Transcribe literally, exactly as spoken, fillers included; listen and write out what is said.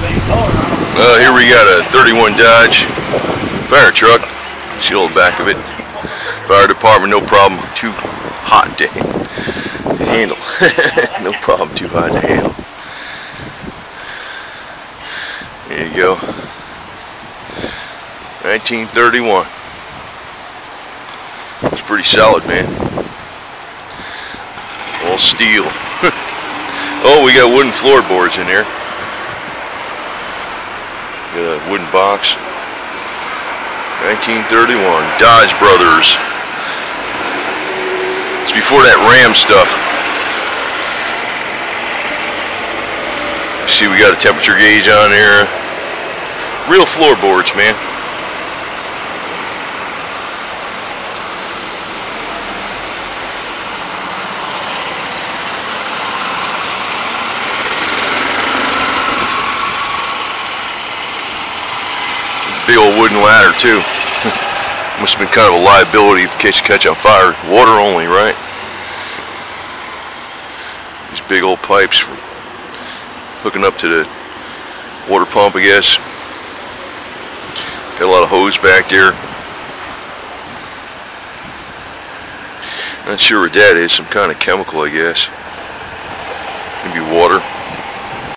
same color. Well, here we got a thirty-one Dodge fire truck. See the back of it. Fire department, no problem. Too hot to handle. No problem. Too hot to handle. There you go. nineteen thirty-one. It's pretty solid, man. All steel. Oh, we got wooden floorboards in here. Got a wooden box. nineteen thirty-one. Dodge Brothers. It's before that Ram stuff. See, we got a temperature gauge on here. Real floorboards, man. Big old wooden ladder too. Must have been kind of a liability in case you catch on fire. Water only, right? These big old pipes for hooking up to the water pump, I guess. Got a lot of hose back there. Not sure what that is, some kind of chemical, I guess.